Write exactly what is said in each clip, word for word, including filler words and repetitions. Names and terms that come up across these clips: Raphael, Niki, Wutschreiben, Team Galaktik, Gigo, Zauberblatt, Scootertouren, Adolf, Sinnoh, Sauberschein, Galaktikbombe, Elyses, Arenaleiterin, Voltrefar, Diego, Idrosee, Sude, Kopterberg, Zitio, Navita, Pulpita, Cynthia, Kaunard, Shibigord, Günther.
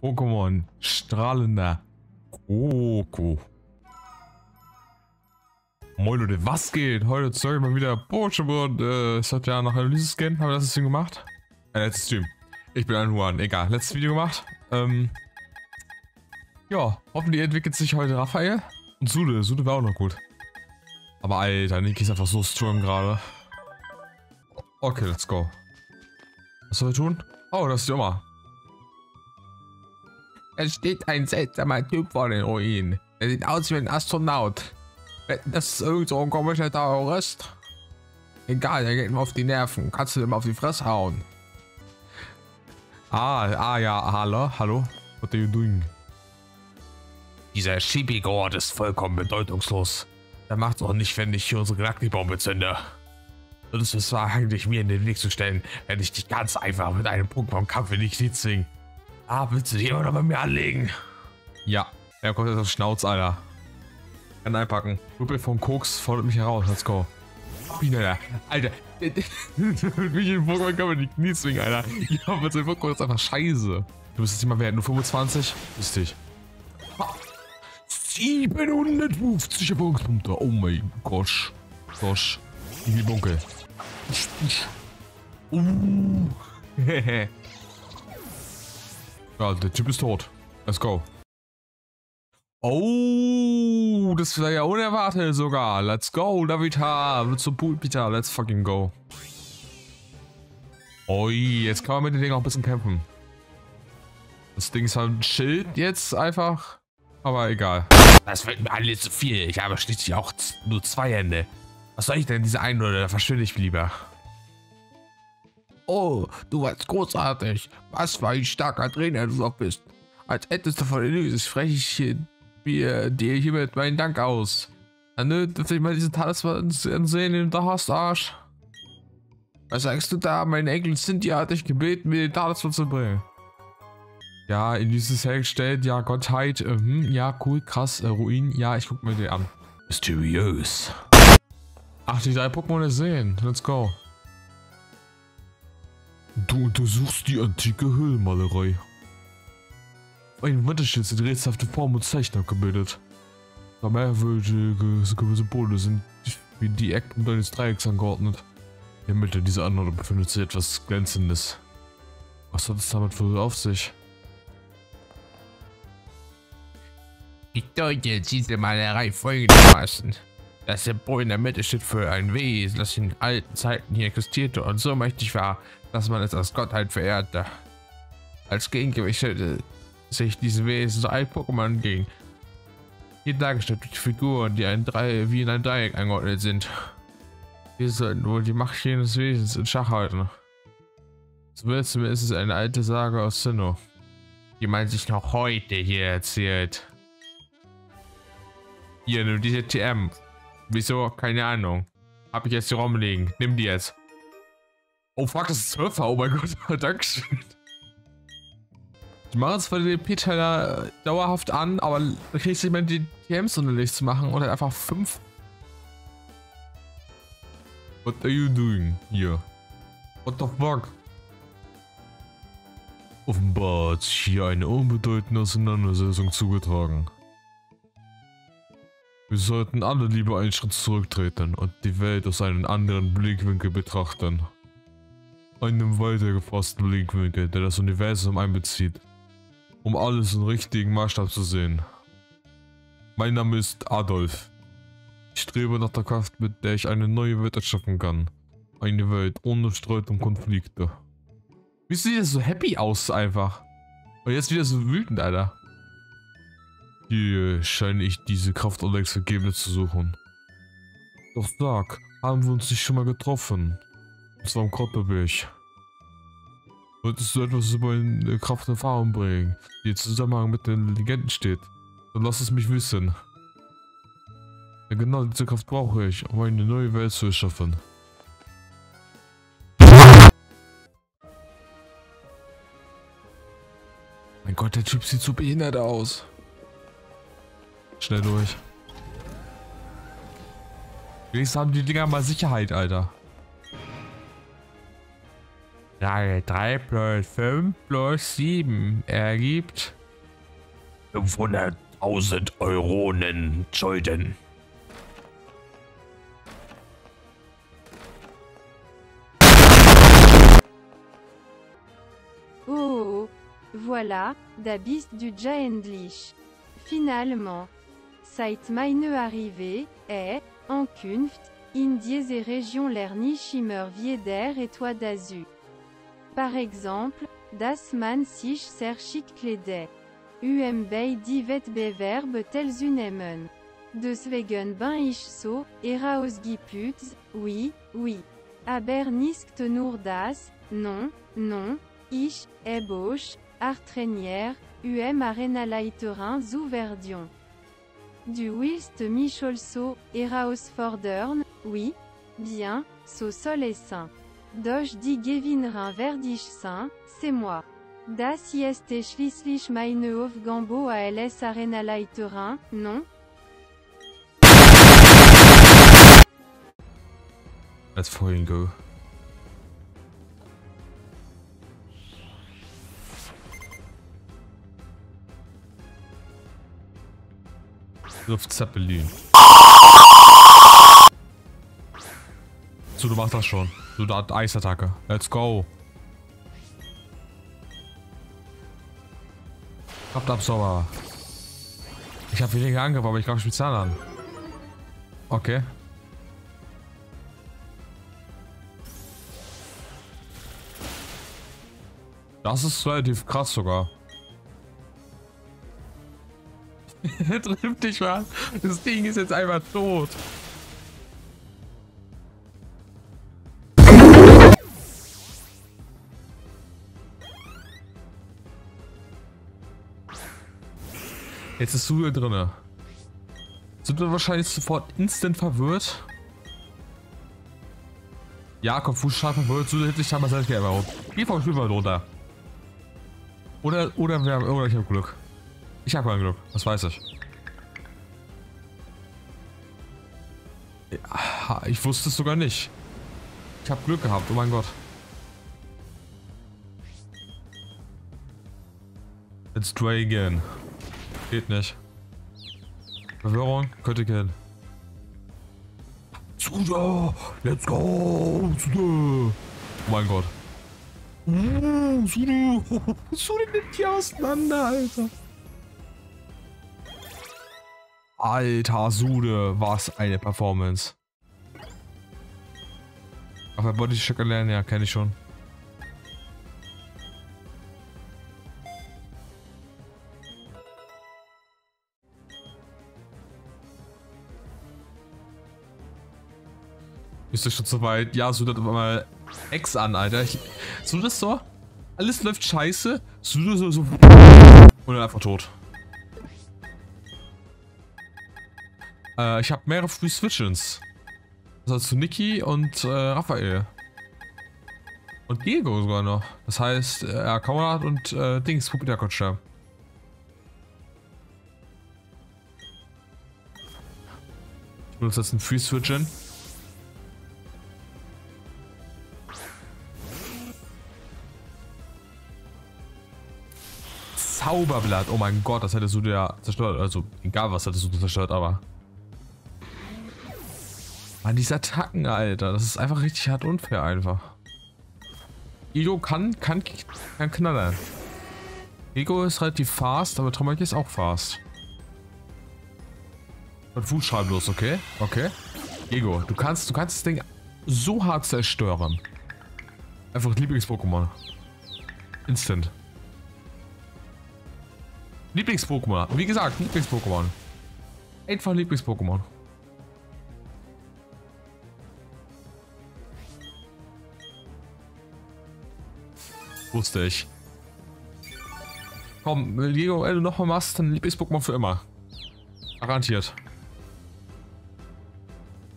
Pokémon Strahlender Koko. Moin Leute, was geht? Heute zeige ich mal wieder Pokémon. Äh, es hat ja nach Analyse-Scan, haben wir das Stream gemacht? Ein letztes Stream. Ich bin ein Huan, egal. Letztes Video gemacht. Ähm, ja, hoffentlich entwickelt sich heute Raphael. Und Sude. Sude war auch noch gut. Aber Alter, Niki ist einfach so strong gerade. Okay, let's go. Was soll ich tun? Oh, das ist die Oma. Es steht ein seltsamer Typ vor den Ruinen. Er sieht aus wie ein Astronaut. Das ist irgend so ein komischer Terrorist. Egal, er geht mir auf die Nerven. Kannst du dem auf die Fresse hauen? Ah, ah ja, hallo, hallo. What are you doing? Dieser Shibigord ist vollkommen bedeutungslos. Er macht's auch nicht, wenn ich hier unsere Galaktikbombe zünde. Würdest du es eigentlich mir in den Weg zu stellen, wenn ich dich ganz einfach mit einem Pokémon-Kampf in die Knie zwinge? Ah, willst du dich immer noch bei mir anlegen? Ja, er kommt jetzt auf Schnauz, Alter. Kann einpacken. Gruppe von Koks fordert mich heraus. Let's go. Alter, Alter. Mich in Pokémon kann man die Knie zwingen, Alter. Ja, mit seinem Pokémon ist einfach scheiße. Du bist jetzt nicht mal wert. Nur fünfundzwanzig? Lustig. siebenhundertfünfzig Erfahrungspunkte. Oh mein Gott. Gosh. In die Bunkel. Uh. Ja, der Typ ist tot. Let's go. Oh, das war ja unerwartet sogar. Let's go, Navita. Willst du Pulpita? Let's fucking go. Oi, jetzt kann man mit dem Ding auch ein bisschen kämpfen. Das Ding ist halt ein Schild jetzt einfach. Aber egal. Das wird mir alles zu viel. Ich habe schließlich auch nur zwei Hände. Was soll ich denn diese einen oder da verschwinde ich lieber? Oh, du warst großartig. Was war ein starker Trainer, du auch bist. Als ältester von Elys spreche ich dir hiermit meinen Dank aus. Nö, dass ich mal diese Talisman ansehen, den du hast, Arsch. Was sagst du da? Mein Enkel Cynthia hat dich gebeten, mir den Talisman zu bringen. Ja, Elys hergestellt, ja, Gottheit, mhm, ja, cool, krass, äh, Ruin, ja, ich guck mir den an. Mysteriös. Ach, die drei Pokémon sehen. Let's go. Du untersuchst die antike Höhlenmalerei. Ein Wetterschild sind rätselhafte Formen und Zeichen abgebildet. Da merkwürdige Symbole sind wie die Ecken deines Dreiecks angeordnet. In der Mitte dieser Anordnung befindet sich etwas Glänzendes. Was hat es damit wohl auf sich? Ich deute diese Malerei folgendermaßen. Das Symbol in der Mitte steht für ein Wesen, das in alten Zeiten hier existierte und so mächtig war, dass man es als Gottheit verehrte. Als Gegengewicht stellte sich diesem Wesen so ein Pokémon entgegen. Hier dargestellt durch Figuren, die ein Dreieck, wie in ein Dreieck angeordnet sind. Wir sollten wohl die Macht jenes Wesens in Schach halten. Zumindest ist es eine alte Sage aus Sinnoh, die man sich noch heute hier erzählt. Hier, nur diese T M. Wieso? Keine Ahnung. Hab ich jetzt hier rumliegen. Nimm die jetzt. Oh fuck, das ist Surfer. Oh mein Gott, Dankeschön. Ich mache jetzt für den D P-Teiler dauerhaft an, aber da kriege ich nicht mehr die T Ms unterwegs zu machen oder einfach fünf. What are you doing here? What the fuck? Offenbar hat sich hier eine unbedeutende Auseinandersetzung zugetragen. Wir sollten alle lieber einen Schritt zurücktreten und die Welt aus einem anderen Blickwinkel betrachten. Einem weiter gefassten Blickwinkel, der das Universum einbezieht, um alles im richtigen Maßstab zu sehen. Mein Name ist Adolf. Ich strebe nach der Kraft, mit der ich eine neue Welt erschaffen kann. Eine Welt ohne Streit und Konflikte. Wie sieht das so happy aus einfach? Und jetzt wieder so wütend, Alter. Hier scheine ich diese Kraft Alex vergebens zu suchen. Doch sag, haben wir uns nicht schon mal getroffen? Und zwar am Kopterberg. Wolltest du etwas über meine Kraft in Erfahrung bringen, die im Zusammenhang mit den Legenden steht? Dann lass es mich wissen. Denn genau diese Kraft brauche ich, um eine neue Welt zu erschaffen. Mein Gott, der Typ sieht so behindert aus. Schnell durch. Wenigstens haben die Dinger mal Sicherheit, Alter. drei plus fünf plus sieben ergibt fünfhunderttausend Euronen Schulden. Oh, oh, voilà, da bist du ja endlich. Finalement. Seit meine Arrivée, est, en Kunft, in diese Region lernich immer wieder etwas dazu. Par exemple, dass man sich sehr schick kleidet. Ümbei die Wettbewerbe teilzunehmen. Deswegen bin ich so, herausgeputzt, oui, oui. Aber nicht nur das, non, non, ich, ebosch, Arttrainier, um Arenaleiterin zu werden. Du willst mich also, herausfordern, oui, bien, so soll es sein. Doch die Gewinnerin werde ich sein, c'est moi. Das ist schließlich meine Aufgabe als Arenaleiterin, non? Let's fucking go. Griff Zeppelin. So, du machst das schon. So, da hat Eisattacke. Let's go. Kraftabsorber. Ich habe weniger Angriff, aber ich glaube, ich spiele Zahn an. Okay. Das ist relativ krass sogar. Trifft dich was? Das Ding ist jetzt einfach tot. Jetzt ist Sude drin. Sind wir wahrscheinlich sofort instant verwirrt? Jakob, Fußscharf verwirrt, Sude hätte ich damals selbst geändert. Geh vom Spielball runter. Oder, oder, wir haben, oder ich habe Glück. Ich habe kein Glück, das weiß ich. Ja, ich wusste es sogar nicht. Ich habe Glück gehabt, oh mein Gott. Let's try again. Geht nicht. Verwirrung, könnte gehen. Suda, let's go! Suda. Oh mein Gott. Mmh, Suda. Suda nimmt hier auseinander, Alter. Alter Sude, was eine Performance. Auf der Bodycheck erlernen, ja, kenne ich schon. Ist das schon so weit? Ja, Sude hat auf einmal Ex an, Alter. Ich, Sude ist so, alles läuft scheiße. Sude so, so. Und dann einfach tot. Äh, ich habe mehrere Free Switchins. Also zu Niki und äh, Raphael. Und Diego sogar noch. Das heißt, äh, Kaunard und äh, Dings, Pulpita konnte sterben. Ich benutze jetzt einen Free Switchin. Zauberblatt, oh mein Gott, das hättest du ja zerstört. Also, egal was hättest du zerstört, aber. Mann, diese Attacken, Alter, das ist einfach richtig hart unfair einfach. Gigo kann, kann, kann knallern. Gigo ist relativ fast, aber Trommelke ist auch fast. Und Wutschreiben los, okay? Okay. Gigo, du kannst, du kannst das Ding so hart zerstören. Einfach Lieblings-Pokémon. Instant. Lieblings-Pokémon. Wie gesagt, Lieblings-Pokémon. Einfach Lieblings-Pokémon. Wusste ich. Komm, Diego, wenn du nochmal machst, dann Lieblings-Pokémon für immer. Garantiert.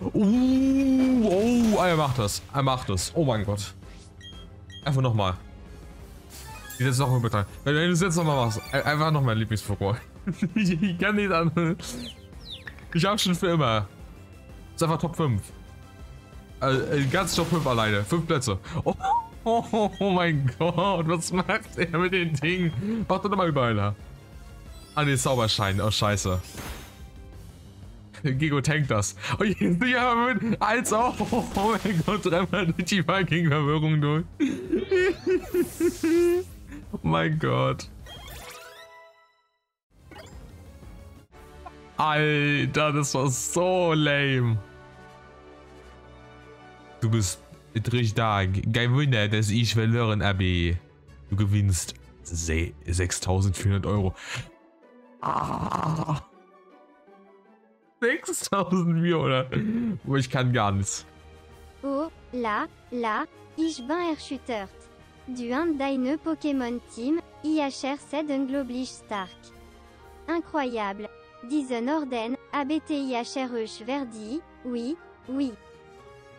Uh, oh, er macht das. Er macht das. Oh mein Gott. Einfach nochmal. Ich setze noch mal mit rein. Wenn du es jetzt nochmal machst, einfach noch mein Lieblings-Pokémon. Ich kann nicht an. Ich hab schon für immer. Ist einfach Top fünf. Äh, ganz Top fünf alleine. fünf Plätze. Oh. Oh, oh, oh mein Gott, was macht er mit den Dingen? Macht doch mal überall her. Ah, ne, Sauberschein. Oh, scheiße. Gigo tankt das. Oh, jetzt nicht einmal mit. Als auch. Oh, oh mein Gott, dreimal durch die Viking-Verwirrung durch. Oh mein Gott. Alter, das war so lame. Du bist richtig da. Kein Wunder, dass ich verloren habe. Du gewinnst sechstausendvierhundert Euro. Ah. sechstausendvierhundert. Aber ich kann gar nichts. Oh, la, la, ich bin erschüttert. Du und deine Pokémon-Team, I H R seid unglaublich stark. Incroyable. Diesen Orden, A B T I H R E Verdi, oui, oui.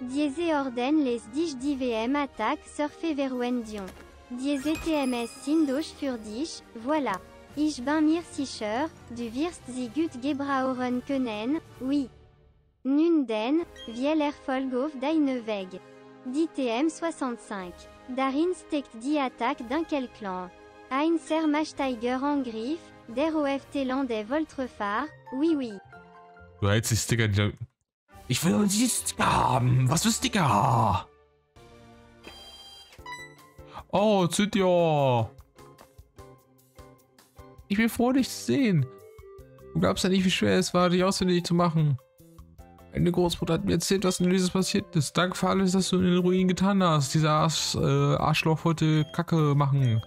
Diese Orden les dich die W M Attack surfe Verwendion. Diese T M S Sindosch für dich, voilà. Ich bin mir sicher, du wirst sie gut gebrauchen können, oui. Nun denn, viel Erfolg auf deine Weg. Die T M fünfundsechzig. Darin steckt die Attack d'un Kelclan. Ein Sermasteiger en Griff, der O F T Landais Voltrefar, oui oui. Du hältst die Sticker, die da... Ich will die Sticker haben! Was für Sticker? Oh, Zitio! Ich bin froh, dich zu sehen. Du glaubst ja nicht, wie schwer es war, dich ausfindig zu machen. Eine Großmutter hat mir erzählt, was in Löses passiert ist. Danke für alles, dass du in den Ruinen getan hast. Dieser Arsch, äh, Arschloch wollte Kacke machen.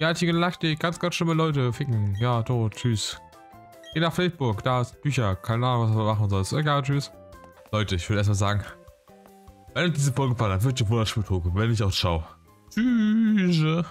Ja, die Galaktik, ganz, ganz schlimme Leute. Ficken. Ja, tot. Tschüss. Geh nach Feldburg. Da ist Bücher. Keine Ahnung, was man machen soll. Egal, tschüss. Leute, ich würde erstmal sagen, wenn euch diese Folge gefallen hat, würde ich wunderschön gucken. Wenn ich auch schaue. Tschüss.